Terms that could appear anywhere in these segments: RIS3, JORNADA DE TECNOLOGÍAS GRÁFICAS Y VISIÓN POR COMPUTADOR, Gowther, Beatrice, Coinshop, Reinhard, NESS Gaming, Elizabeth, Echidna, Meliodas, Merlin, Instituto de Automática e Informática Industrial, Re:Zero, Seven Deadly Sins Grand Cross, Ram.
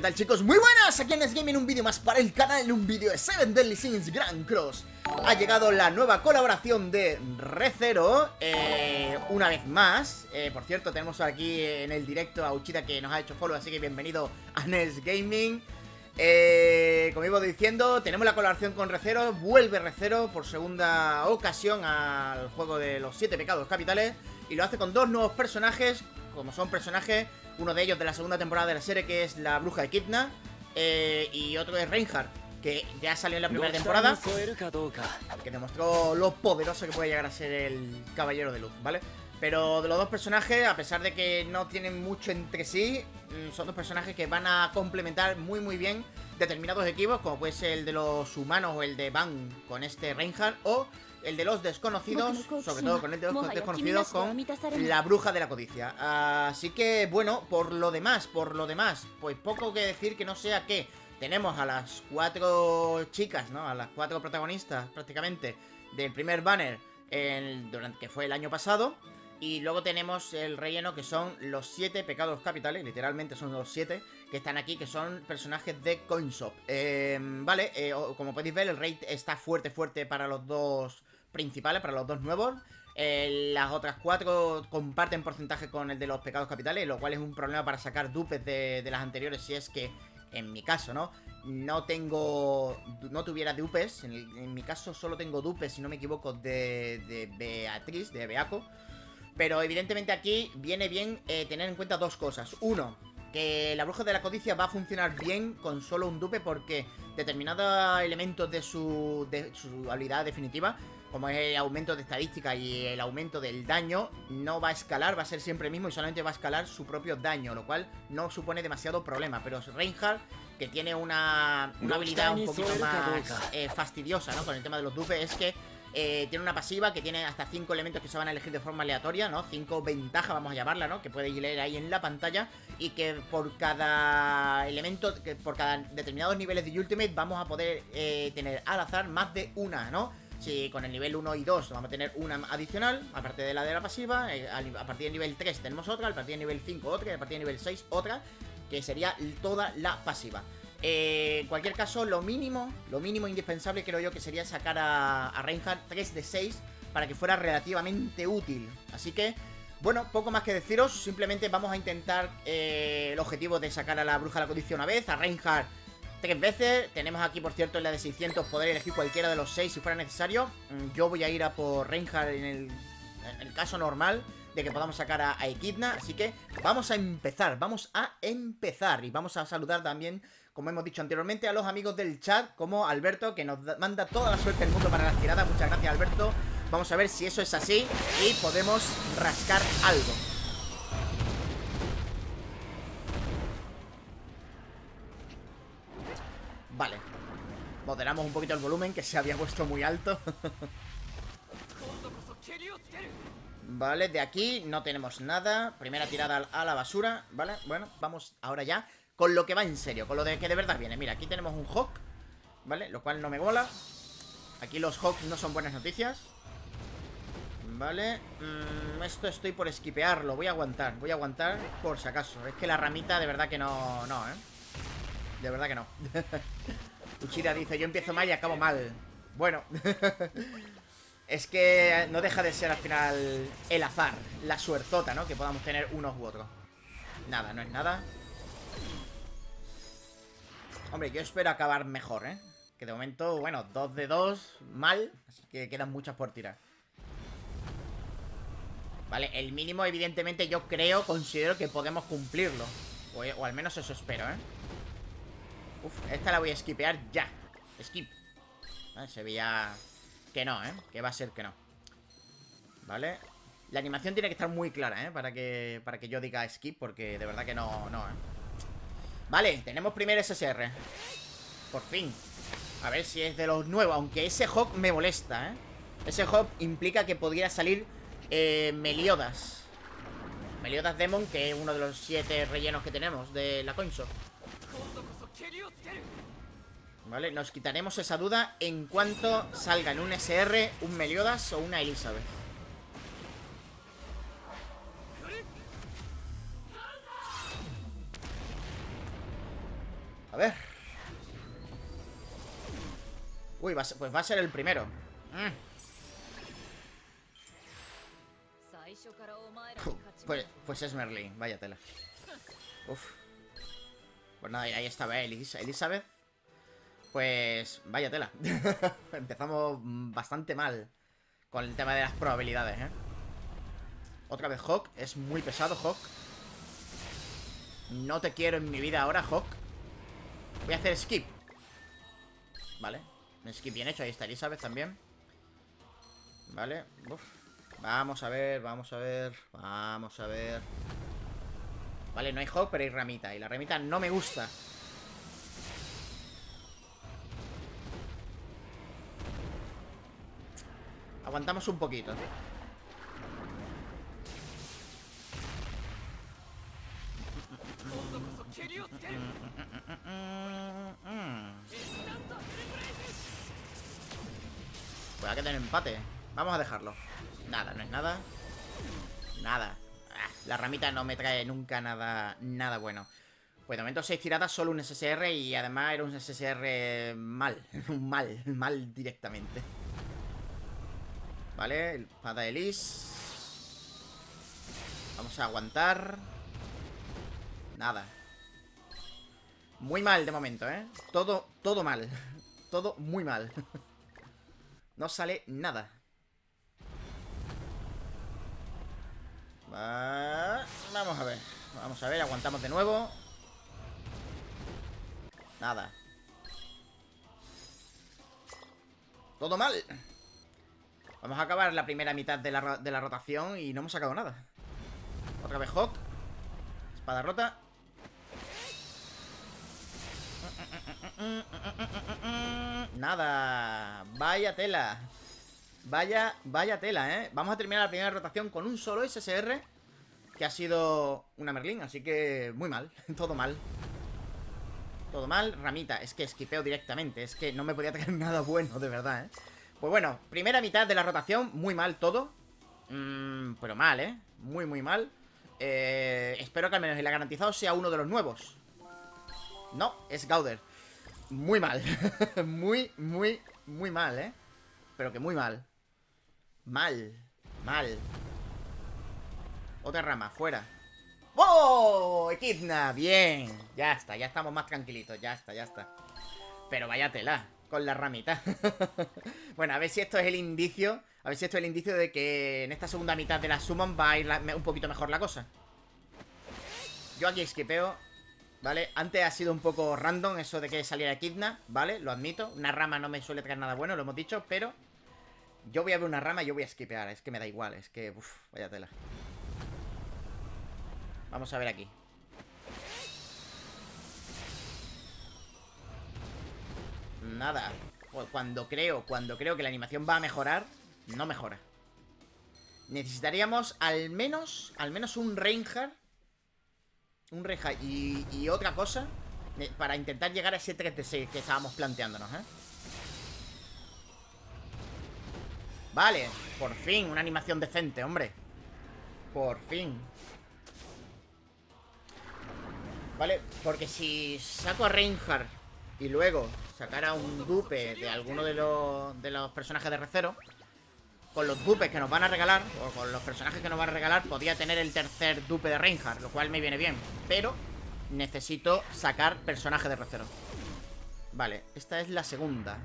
¿qué tal, chicos? Muy buenas, aquí en NESS Gaming, un vídeo más para el canal, un vídeo de Seven Deadly Sins Grand Cross. Ha llegado la nueva colaboración de Re:Zero, una vez más. Por cierto, tenemos aquí en el directo a Uchita, que nos ha hecho follow, así que bienvenido a NESS Gaming. Como iba diciendo, tenemos la colaboración con Re:Zero, vuelve Re:Zero por segunda ocasión al juego de los 7 pecados capitales. Y lo hace con dos nuevos personajes, como son personajes, uno de ellos de la segunda temporada de la serie, que es la bruja Echidna, y otro es Reinhard, que ya salió en la primera temporada, que demostró lo poderoso que puede llegar a ser el Caballero de Luz, ¿vale? Pero de los dos personajes, a pesar de que no tienen mucho entre sí, son dos personajes que van a complementar muy bien determinados equipos, como puede ser el de los humanos o el de Van con este Reinhard, o el de los desconocidos, sobre todo con el de los desconocidos, con la bruja de la codicia. Así que, bueno, por lo demás, pues poco que decir que no sea que tenemos a las 4 chicas, ¿no? A las 4 protagonistas, prácticamente, del primer banner, que fue el año pasado. Y luego tenemos el relleno, que son los 7 pecados capitales, literalmente son los 7 que están aquí, que son personajes de Coinshop. Vale, como podéis ver, el raid está fuerte para los dos principales, para los dos nuevos. Las otras 4 comparten porcentaje con el de los pecados capitales, lo cual es un problema para sacar dupes de las anteriores, si es que, en mi caso, ¿no? No tuviera dupes, en mi caso solo tengo dupes, si no me equivoco, de Beatrice, de Beaco. Pero evidentemente aquí viene bien tener en cuenta dos cosas. Uno, que la bruja de la codicia va a funcionar bien con solo un dupe, porque determinados elementos de su habilidad definitiva, como es el aumento de estadística y el aumento del daño, no va a escalar, va a ser siempre el mismo y solamente va a escalar su propio daño, lo cual no supone demasiado problema. Pero Reinhard, que tiene una habilidad un poquito más fastidiosa, ¿no?, con el tema de los dupes, es que tiene una pasiva que tiene hasta 5 elementos que se van a elegir de forma aleatoria, ¿no? 5 ventajas, vamos a llamarla, ¿no?, que podéis leer ahí en la pantalla. Y que por cada elemento, que por cada determinados niveles de Ultimate, vamos a poder tener al azar más de una, ¿no? Si con el nivel 1 y 2 vamos a tener una adicional, aparte de la pasiva. A partir del nivel 3 tenemos otra, a partir del nivel 5 otra, y a partir del nivel 6 otra, que sería toda la pasiva. En cualquier caso, lo mínimo indispensable, creo yo, que sería sacar a Reinhard 3 de 6 para que fuera relativamente útil. Así que, bueno, poco más que deciros. Simplemente vamos a intentar el objetivo de sacar a la bruja de la codicia una vez, a Reinhard 3 veces. Tenemos aquí, por cierto, en la de 600 poder elegir cualquiera de los 6 si fuera necesario. Yo voy a ir a por Reinhard en el caso normal de que podamos sacar a Echidna. Así que vamos a empezar. Y vamos a saludar también, como hemos dicho anteriormente, a los amigos del chat, como Alberto, que nos manda toda la suerte del mundo para las tiradas. Muchas gracias, Alberto. Vamos a ver si eso es así y podemos rascar algo. Vale, moderamos un poquito el volumen, que se había puesto muy alto. Vale, de aquí no tenemos nada. Primera tirada a la basura. Vale, bueno, vamos ahora ya con lo que va en serio, con lo de que de verdad viene. Mira, aquí tenemos un Hawk, ¿vale? Lo cual no me mola. Aquí los Hawks no son buenas noticias. Vale, esto estoy por esquipearlo. Voy a aguantar por si acaso. Es que la ramita de verdad que no, ¿eh? De verdad que no. Uchida dice, yo empiezo mal y acabo mal. Bueno, es que no deja de ser al final el azar, la suertota, ¿no?, que podamos tener unos u otros. Nada, no es nada. Hombre, yo espero acabar mejor, ¿eh? Que de momento, bueno, 2 de 2, mal. Así que quedan muchas por tirar. Vale, el mínimo, evidentemente, yo creo, considero que podemos cumplirlo. O al menos eso espero, ¿eh? Uf, esta la voy a esquipear ya. Skip. Vale, se veía que no, ¿eh? Que va a ser que no. Vale. La animación tiene que estar muy clara, ¿eh? Para que yo diga skip, porque de verdad que no, ¿eh? Vale, tenemos primer SSR. Por fin. A ver si es de los nuevos. Aunque ese Hawk me molesta, ¿eh? Ese Hawk implica que podría salir Meliodas. Meliodas Demon, que es uno de los 7 rellenos que tenemos de la Coinshop. Vale, nos quitaremos esa duda en cuanto salgan un SR, un Meliodas o una Elizabeth. ver. Uy, va a ser, pues va a ser el primero. Pues es Merlin, vaya tela. Uf. Pues nada, ahí estaba Elizabeth. Pues vaya tela. Empezamos bastante mal con el tema de las probabilidades, ¿eh? Otra vez Hawk, es muy pesado Hawk. No te quiero en mi vida ahora, Hawk. Voy a hacer skip. Vale, un skip bien hecho, ahí está Elizabeth también. Vale, uf. Vamos a ver, vamos a ver. Vamos a ver. Vale, no hay Hawk, pero hay ramita. Y la ramita no me gusta. Aguantamos un poquito. Pues hay que tener empate. Vamos a dejarlo. Nada, no es nada. Nada. La ramita no me trae nunca nada bueno. Pues de momento 6 tiradas, solo un SSR. Y además era un SSR mal. Mal directamente. Vale, el pata de Liz. Vamos a aguantar. Nada. Muy mal de momento, ¿eh? Todo mal. Todo muy mal. No sale nada. Vamos a ver. Vamos a ver, aguantamos de nuevo. Nada. Todo mal. Vamos a acabar la primera mitad de la rotación y no hemos sacado nada. Otra vez Hawk. Espada rota. Nada. Vaya tela. Vaya tela, ¿eh? Vamos a terminar la primera rotación con un solo SSR, que ha sido una Merlin, así que muy mal. Todo mal. Todo mal. Ramita, es que esquipeo directamente. Es que no me podía traer nada bueno, de verdad, ¿eh? Pues bueno, primera mitad de la rotación. Muy mal todo. Pero mal, ¿eh? Muy mal. Espero que al menos el garantizado sea uno de los nuevos. No, es Gowther. Muy mal. Muy mal, ¿eh? Pero que muy mal. Mal. Otra rama, fuera. ¡Oh! Echidna, bien. Ya está, ya estamos más tranquilitos. Ya está. Pero vaya tela con la ramita. Bueno, a ver si esto es el indicio. A ver si esto es el indicio de que en esta segunda mitad de la summon va a ir un poquito mejor la cosa. Yo aquí esquipeo. Vale, antes ha sido un poco random eso de que saliera Echidna, vale, lo admito. Una rama no me suele traer nada bueno, lo hemos dicho, pero yo voy a ver una rama y yo voy a esquipear. Es que me da igual, es que, uff, vaya tela. Vamos a ver aquí. Nada. Cuando creo que la animación va a mejorar, no mejora. Necesitaríamos al menos un Reinhard. Un reja y otra cosa para intentar llegar a ese 3 de 6 que estábamos planteándonos, ¿eh? Vale, por fin, una animación decente, hombre. Por fin. Vale, porque si saco a Reinhard y luego sacar a un dupe de alguno de los personajes de Re:Zero, con los dupes que nos van a regalar, o con los personajes que nos van a regalar, podría tener el tercer dupe de Reinhard, lo cual me viene bien. Pero necesito sacar personaje de Re:Zero. Vale, esta es la segunda.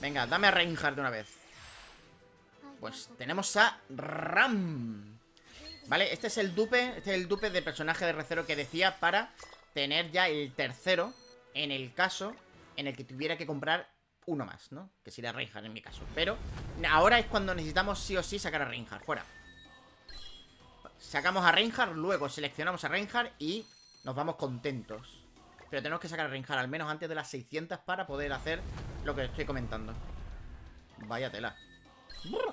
Venga, dame a Reinhard de una vez. Pues tenemos a Ram. Vale, este es el dupe de personaje de Re:Zero que decía, para tener ya el tercero en el caso en el que tuviera que comprar uno más, ¿no? Que sería Reinhard en mi caso. Pero ahora es cuando necesitamos sí o sí sacar a Reinhard. Fuera. Sacamos a Reinhard, luego seleccionamos a Reinhard y nos vamos contentos. Pero tenemos que sacar a Reinhard al menos antes de las 600 para poder hacer lo que estoy comentando. Vaya tela.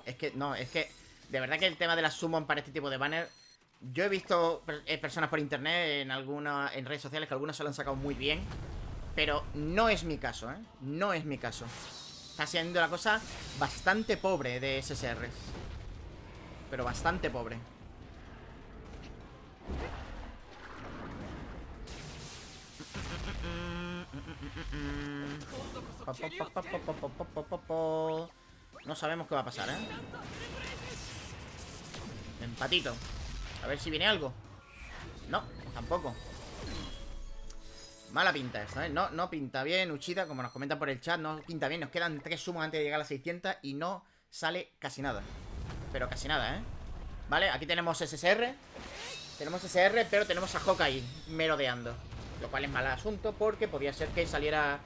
Es que, no, es que de verdad que el tema de la summon para este tipo de banner, yo he visto personas por internet en redes sociales que algunas se lo han sacado muy bien, pero no es mi caso, ¿eh? No es mi caso. Está siendo la cosa bastante pobre de SSRs. Pero bastante pobre. No sabemos qué va a pasar, ¿eh? Empatito. A ver si viene algo. No, tampoco. Mala pinta esto, ¿eh? No pinta bien, Uchida, como nos comentan por el chat. No pinta bien, nos quedan 3 sumos antes de llegar a las 600 y no sale casi nada. Pero casi nada, ¿eh? Vale, aquí tenemos SSR. Tenemos SSR, pero tenemos a Hawk ahí merodeando, lo cual es mal asunto porque podría ser que saliera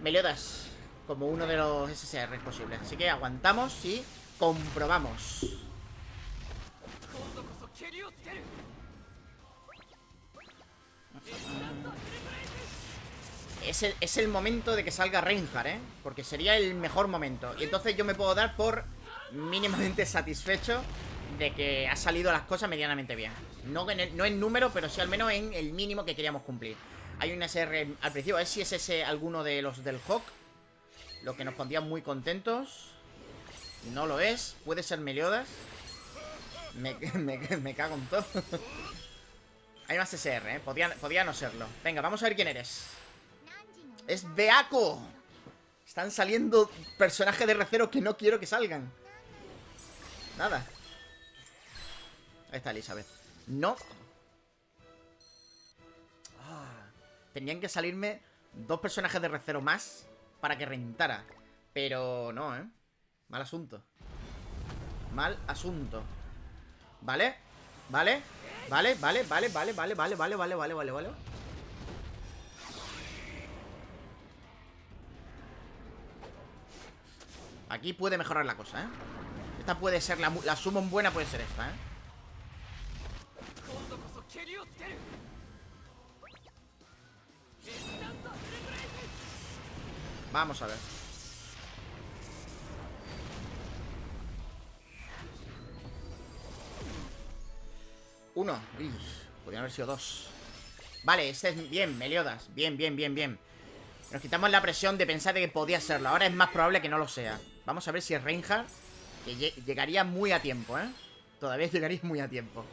Meliodas como uno de los SSR posibles. Así que aguantamos y comprobamos. Es el momento de que salga Reinhard, ¿eh? Porque sería el mejor momento. Y entonces yo me puedo dar por mínimamente satisfecho de que ha salido las cosas medianamente bien. No en número, pero sí al menos en el mínimo que queríamos cumplir. Hay un SR al principio, a ver si es ese alguno de los del Hawk, lo que nos pondría muy contentos. No lo es, puede ser Meliodas. Me cago en todo. Hay más SR, ¿eh? Podía no serlo. Venga, vamos a ver quién eres. ¡Es Beaco! Están saliendo personajes de Re:Zero que no quiero que salgan. Nada. Ahí está Elizabeth. ¡No! Ah, tenían que salirme 2 personajes de Re:Zero más para que rentara. Pero no, ¿eh? Mal asunto. Mal asunto. ¿Vale? ¿Vale? Vale. Aquí puede mejorar la cosa, ¿eh? Esta puede ser la summon buena, puede ser esta, ¿eh? Vamos a ver. Uno. Uy, podrían haber sido 2. Vale, este es bien, Meliodas. Bien. Nos quitamos la presión de pensar de que podía serlo. Ahora es más probable que no lo sea. Vamos a ver si es Reinhard, que llegaría muy a tiempo, ¿eh? Todavía llegaría muy a tiempo.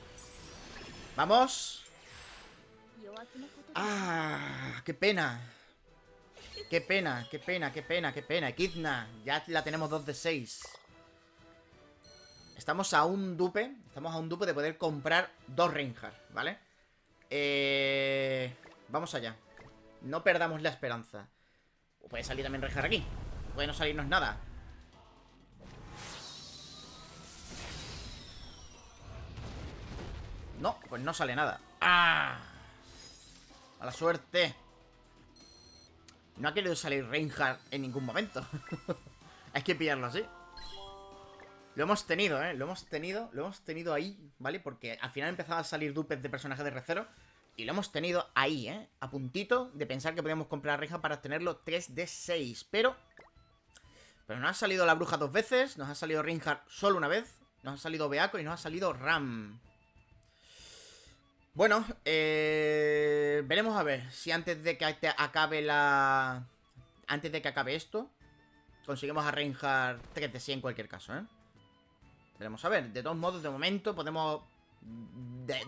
¡Vamos! ¡Ah! ¡Qué pena! ¡Qué pena! Echidna, ya la tenemos 2 de 6. Estamos a un dupe de poder comprar 2 Reinhard, ¿vale? Vamos allá. No perdamos la esperanza. Puede salir también Reinhard aquí. Puede no salirnos nada. No, pues no sale nada. ¡Ah! ¡Mala suerte! No ha querido salir Reinhard en ningún momento. Hay que pillarlo así. Lo hemos tenido, ¿eh? Lo hemos tenido ahí, ¿vale? Porque al final empezaba a salir dupes de personajes de Re:Zero. Y lo hemos tenido ahí, ¿eh? A puntito de pensar que podíamos comprar a Reinhard para tenerlo 3 de 6. Pero nos ha salido la bruja 2 veces. Nos ha salido Reinhard solo una vez. Nos ha salido Beaco y nos ha salido Ram. Bueno, veremos a ver si antes de que acabe esto, conseguimos a Reinhard 3 de 100 en cualquier caso, ¿eh? Veremos a ver. De todos modos, de momento podemos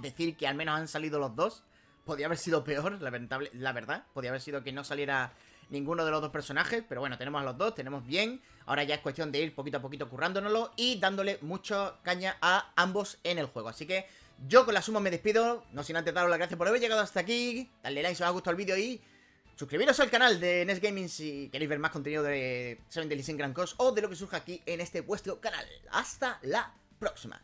decir que al menos han salido los 2. Podría haber sido peor, la verdad. Podría haber sido que no saliera ninguno de los 2 personajes, pero bueno, tenemos a los 2, tenemos bien. Ahora ya es cuestión de ir poquito a poquito currándonoslo y dándole mucha caña a ambos en el juego. Así que yo con la suma me despido, no sin antes daros las gracias por haber llegado hasta aquí. Dadle like si os ha gustado el vídeo y suscribiros al canal de NESS Gaming si queréis ver más contenido de Seven Deadly Sins Grand Cross o de lo que surja aquí en este vuestro canal. Hasta la próxima.